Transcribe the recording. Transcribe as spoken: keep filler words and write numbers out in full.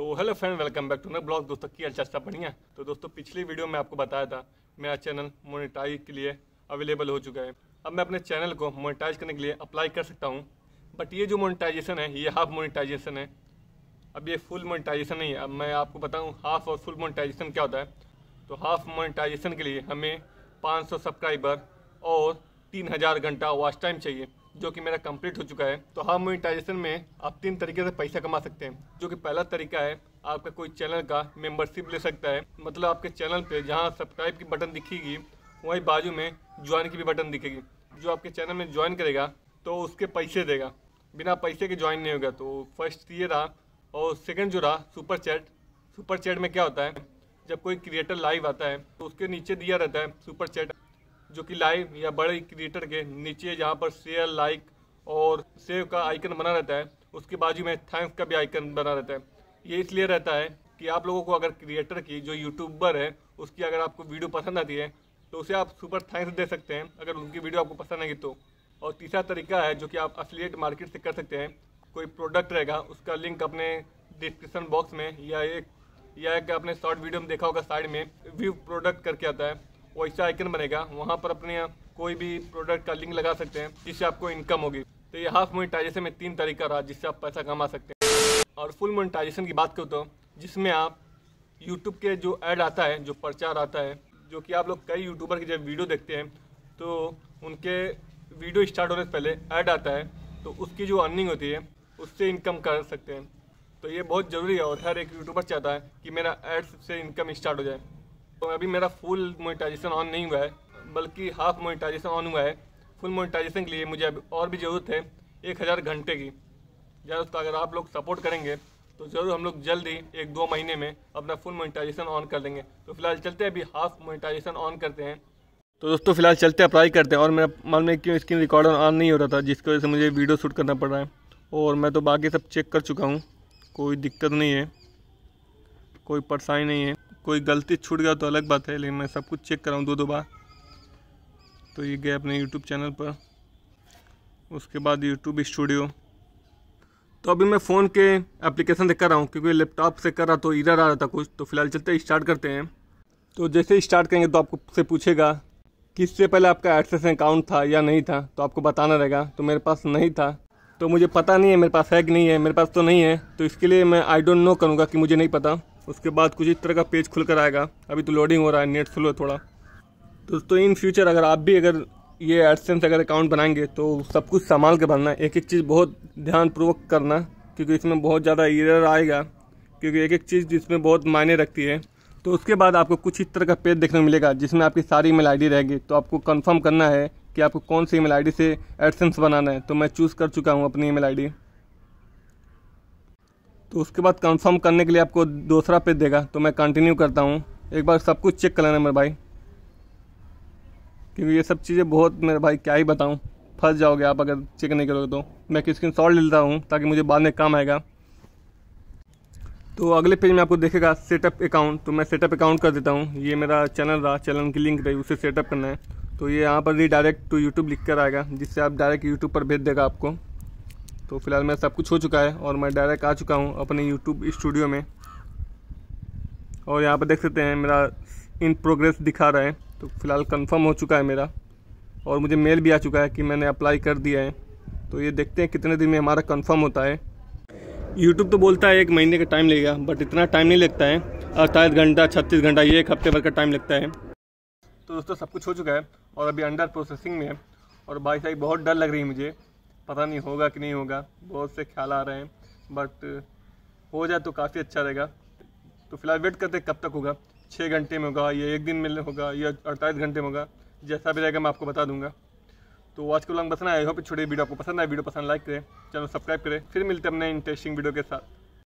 तो hello friend, welcome back to my blog. दोस्तों की हाल चाल बढ़िया। तो दोस्तों पिछली वीडियो में आपको बताया था मेरा चैनल मोनेटाइज के लिए अवेलेबल हो चुका है। अब मैं अपने चैनल को मोनेटाइज करने के लिए अप्लाई कर सकता हूँ, बट ये जो मोनेटाइजेशन है ये हाफ मोनेटाइजेशन है। अब ये फुल मोनेटाइजेशन नहीं है। अब मैं आपको बताऊँ हाफ और फुल मोनेटाइजेशन क्या होता है। तो हाफ मोनेटाइजेशन के लिए हमें पाँच सौ सब्सक्राइबर और तीन हज़ार घंटा वॉच टाइम चाहिए, जो कि मेरा कंप्लीट हो चुका है। तो हाफ मोनेटाइजेशन में आप तीन तरीके से पैसा कमा सकते हैं। जो कि पहला तरीका है, आपका कोई चैनल का मेंबरशिप ले सकता है। मतलब आपके चैनल पे जहां सब्सक्राइब की बटन दिखेगी, वहीं बाजू में ज्वाइन की भी बटन दिखेगी। जो आपके चैनल में ज्वाइन करेगा तो उसके पैसे देगा, बिना पैसे के ज्वाइन नहीं होगा। तो फर्स्ट ये रहा, और सेकेंड जो रहा सुपर चैट। सुपर चैट में क्या होता है, जब कोई क्रिएटर लाइव आता है तो उसके नीचे दिया रहता है सुपर चैट, जो कि लाइव या बड़े क्रिएटर के नीचे जहाँ पर शेयर, लाइक और सेव का आइकन बना रहता है, उसके बाजू में थैंक्स का भी आइकन बना रहता है। ये इसलिए रहता है कि आप लोगों को अगर क्रिएटर की, जो यूट्यूबर है उसकी, अगर आपको वीडियो पसंद आती है तो उसे आप सुपर थैंक्स दे सकते हैं, अगर उनकी वीडियो आपको पसंद आएगी तो। और तीसरा तरीका है जो कि आप एफिलिएट मार्केट से कर सकते हैं। कोई प्रोडक्ट रहेगा, उसका लिंक अपने डिस्क्रिप्शन बॉक्स में या एक या एक आपने शॉर्ट वीडियो में देखा होगा, साइड में व्यू प्रोडक्ट करके आता है, वैसा आइकन बनेगा, वहाँ पर अपने कोई भी प्रोडक्ट का लिंक लगा सकते हैं जिससे आपको इनकम होगी। तो ये हाफ मोनेटाइजेशन में तीन तरीका रहा जिससे आप पैसा कमा सकते हैं। और फुल मोनेटाइजेशन की बात करो तो जिसमें आप यूट्यूब के जो ऐड आता है, जो प्रचार आता है, जो कि आप लोग कई यूट्यूबर की जब वीडियो देखते हैं तो उनके वीडियो स्टार्ट होने से पहले ऐड आता है, तो उसकी जो अर्निंग होती है उससे इनकम कर सकते हैं। तो ये बहुत ज़रूरी है और हर एक यूट्यूबर चाहता है कि मेरा ऐड्स से इनकम स्टार्ट हो जाए। तो अभी मेरा फुल मोनेटाइजेशन ऑन नहीं हुआ है, बल्कि हाफ मोनेटाइजेशन ऑन हुआ है। फुल मोनेटाइजेशन के लिए मुझे अभी और भी ज़रूरत है एक हज़ार घंटे की। यार उसका अगर आप लोग सपोर्ट करेंगे तो ज़रूर हम लोग जल्द ही एक दो महीने में अपना फुल मोनेटाइजेशन ऑन कर देंगे। तो फिलहाल चलते हैं, अभी हाफ मोनेटाइजेशन ऑन करते हैं। तो दोस्तों फिलहाल चलते अप्लाई करते हैं। और मेरा मन में क्यों स्क्रीन रिकॉर्डर ऑन नहीं हो रहा था, जिसकी वजह से मुझे वीडियो शूट करना पड़ रहा है। और मैं तो बाकी सब चेक कर चुका हूँ, कोई दिक्कत नहीं है, कोई परेशानी नहीं है। कोई गलती छूट गया तो अलग बात है, लेकिन मैं सब कुछ चेक कराऊँ दो दो बार। तो ये गया अपने YouTube चैनल पर, उसके बाद YouTube स्टूडियो। तो अभी मैं फ़ोन के एप्लीकेशन से कर रहा हूँ, क्योंकि लैपटॉप से कर रहा तो इधर आ रहा था कुछ। तो फिलहाल चलते स्टार्ट करते हैं। तो जैसे स्टार्ट करेंगे तो आपको से पूछेगा कि इससे पहले आपका एडसेंस अकाउंट था या नहीं था, तो आपको बताना रहेगा। तो मेरे पास नहीं था, तो मुझे पता नहीं है मेरे पास है कि नहीं है। मेरे पास तो नहीं है, तो इसके लिए मैं आई डोंट नो करूँगा कि मुझे नहीं पता। उसके बाद कुछ इस तरह का पेज खुलकर आएगा। अभी तो लोडिंग हो रहा है, नेट स्लो है थोड़ा। दोस्तों इन फ्यूचर अगर आप भी अगर ये एडसेंस अगर अकाउंट बनाएंगे तो सब कुछ संभाल के बनाना, एक एक चीज़ बहुत ध्यानपूर्वक करना, क्योंकि इसमें बहुत ज़्यादा एरर आएगा, क्योंकि एक एक चीज़ इसमें बहुत मायने रखती है। तो उसके बाद आपको कुछ इस तरह का पेज देखने को मिलेगा जिसमें आपकी सारी ईमेल आईडी रहेगी। तो आपको कन्फर्म करना है कि आपको कौन सी ईमेल आईडी से एडसेंस बनाना है। तो मैं चूज़ कर चुका हूँ अपनी ईमेल आईडी। तो उसके बाद कंफर्म करने के लिए आपको दूसरा पेज देगा, तो मैं कंटिन्यू करता हूँ। एक बार सब कुछ चेक कर लेना मेरे भाई, क्योंकि ये सब चीज़ें बहुत, मेरे भाई क्या ही बताऊँ, फंस जाओगे आप अगर चेक नहीं करोगे तो। मैं स्क्रीन शॉट लेता हूँ ताकि मुझे बाद में काम आएगा। तो अगले पेज में आपको देखेगा सेटअप अकाउंट, तो मैं सेटअप अकाउंट कर देता हूँ। ये मेरा चैनल रहा, चैनल की लिंक रही, उसे सेटअप करना है। तो ये यहाँ पर रीडायरेक्ट टू यूट्यूब लिख कर आएगा, जिससे आप डायरेक्ट यूट्यूब पर भेज देगा आपको। तो फिलहाल मेरा सब कुछ हो चुका है और मैं डायरेक्ट आ चुका हूँ अपने यूट्यूब स्टूडियो में। और यहाँ पर देख सकते हैं मेरा इन प्रोग्रेस दिखा रहा है। तो फिलहाल कंफर्म हो चुका है मेरा, और मुझे मेल भी आ चुका है कि मैंने अप्लाई कर दिया है। तो ये देखते हैं कितने दिन में हमारा कंफर्म होता है। यूट्यूब तो बोलता है एक महीने का टाइम लगेगा, बट इतना टाइम नहीं लगता है। अड़तालीस घंटा, छत्तीस घंटा, ये एक हफ्ते भर का टाइम लगता है। तो दोस्तों सब कुछ हो चुका है और अभी अंडर प्रोसेसिंग में है। और भाई साहब बहुत डर लग रही है मुझे, पता नहीं होगा कि नहीं होगा, बहुत से ख्याल आ रहे हैं, बट हो जाए तो काफ़ी अच्छा रहेगा। तो फिलहाल वेट करते कब तक होगा, छः घंटे में होगा या एक दिन में होगा या अड़तालीस घंटे में होगा, जैसा भी रहेगा मैं आपको बता दूंगा। तो आज के ब्लॉग में बसना है। आई होप छोटी वीडियो आपको पसंद आए। वीडियो पसंद लाइक करें, चैनल सब्सक्राइब करें। फिर मिलते हैं अपने इंटरेस्टिंग वीडियो के साथ।